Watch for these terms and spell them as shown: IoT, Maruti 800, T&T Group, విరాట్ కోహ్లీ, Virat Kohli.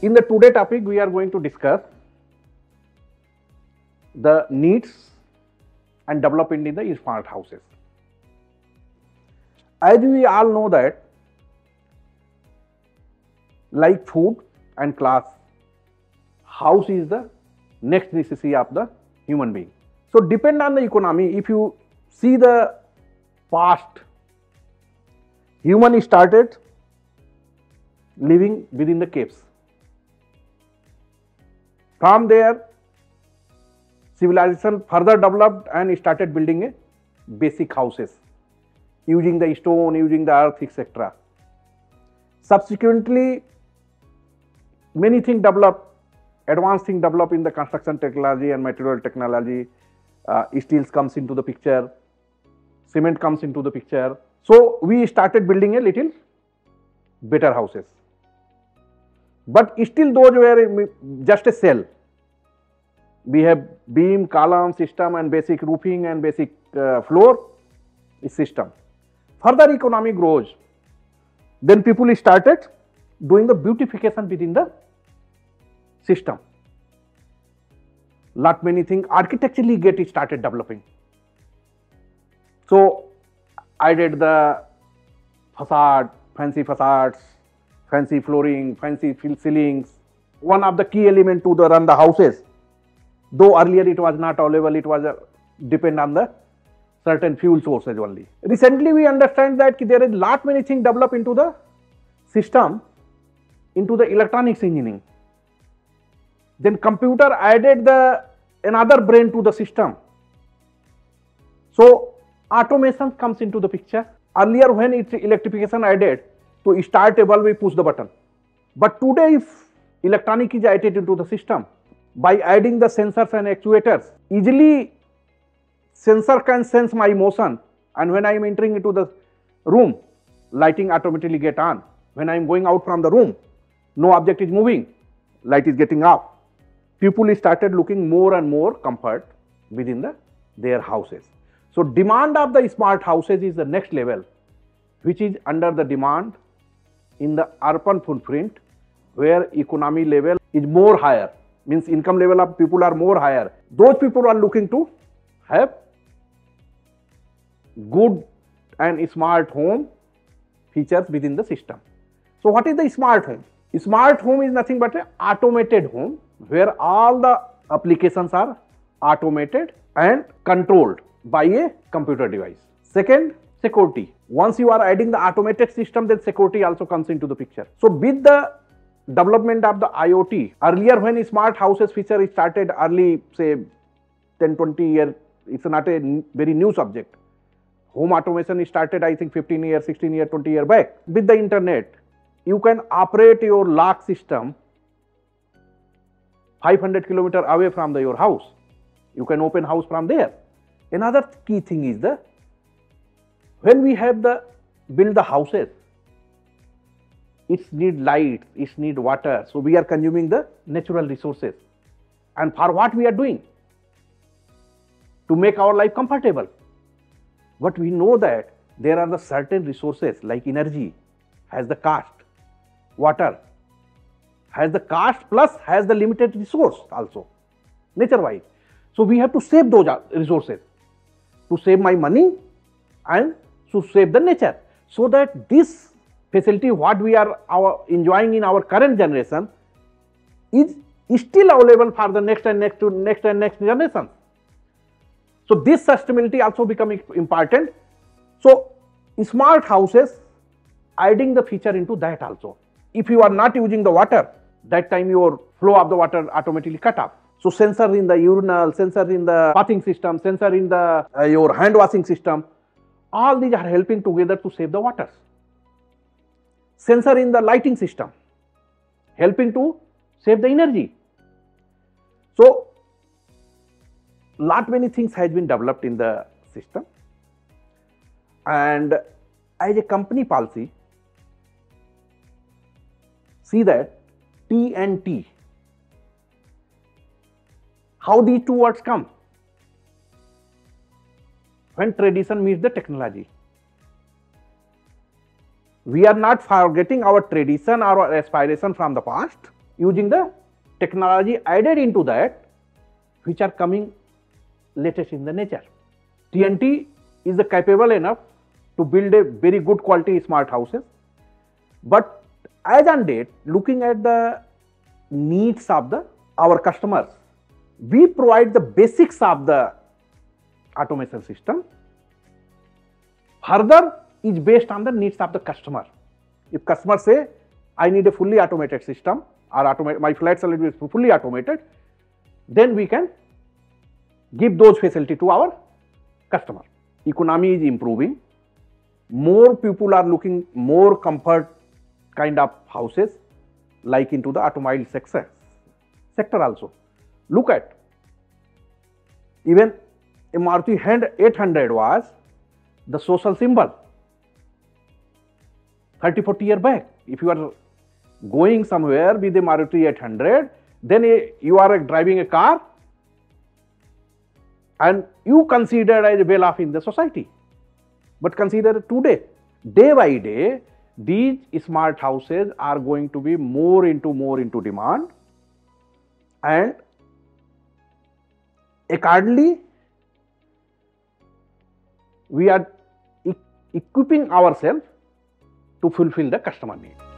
In the today topic, we are going to discuss the needs and development in the smart houses. As we all know that, like food and clothes, house is the next necessity of the human being. So depend on the economy, if you see the past, human started living within the caves. From there, civilization further developed and started building a basic houses using the stone, using the earth, etc. Subsequently, many things developed, advanced things developed in the construction technology and material technology. Steels comes into the picture, cement comes into the picture. So we started building a little better houses. But still those were just a cell. We have beam, column system and basic roofing and basic floor system. Further economy grows. Then people started doing the beautification within the system. Lot many things architecturally get started developing. So I did the facade, fancy facades, fancy flooring, fancy ceilings. One of the key element to the run the houses, though earlier it was not available, it was depend on the certain fuel sources only. Recently we understand that there is lot many things developed into the system, into the electronics engineering. Then computer added the another brain to the system. So automation comes into the picture. Earlier when it's electrification added, to start table we push the button. But today if electronic is added into the system, by adding the sensors and actuators, easily sensor can sense my motion, and when I am entering into the room, lighting automatically get on. When I am going out from the room, no object is moving, light is getting off. People started looking more and more comfort within their houses. So demand of the smart houses is the next level, which is under the demand in the urban footprint, where economy level is more higher, means income level of people are more higher. Those people are looking to have good and smart home features within the system. So what is the smart home? Smart home is nothing but an automated home where all the applications are automated and controlled by a computer device. Second, security. Once you are adding the automated system, then security also comes into the picture. So with the development of the IoT, earlier when smart houses feature started early, say 10-20 years, it's not a very new subject. Home automation started I think 15 years, 16 years, 20 years back. With the internet, you can operate your lock system 500 kilometers away from your house. You can open house from there. Another key thing is the when we have the build the houses, it need light, it need water. So we are consuming the natural resources. And for what we are doing? To make our life comfortable. But we know that there are the certain resources like energy has the cost, water has the cost, plus has the limited resource also, nature-wise. So we have to save those resources, to save my money and to save the nature, so that this facility what we are enjoying in our current generation is still available for the next and next to next and next generation. So this sustainability also becoming important. So smart houses adding the feature into that also. If you are not using the water, that time your flow of the water automatically cut off. So sensor in the urinal, sensor in the bathing system, sensor in the your hand washing system, all these are helping together to save the waters. Sensor in the lighting system, helping to save the energy. So lot many things has been developed in the system. And as a company policy, see that T&T, how these two words come? When tradition meets the technology. We are not forgetting our tradition or our aspiration from the past, using the technology added into that, which are coming latest in the nature. T&T is the capable enough to build a very good quality smart houses, but as on date, looking at the needs of our customers, we provide the basics of the automation system. Further is based on the needs of the customer. If customer say, I need a fully automated system, or my flat salad is fully automated, then we can give those facility to our customer. Economy is improving. More people are looking more comfort kind of houses, like into the automobile sector also. Look at even a Maruti 800 was the social symbol 30-40 years back. If you are going somewhere with a Maruti 800, then you are driving a car and you considered as well off in the society. But consider today, day by day, these smart houses are going to be more into demand, and accordingly we are equipping ourselves to fulfill the customer need.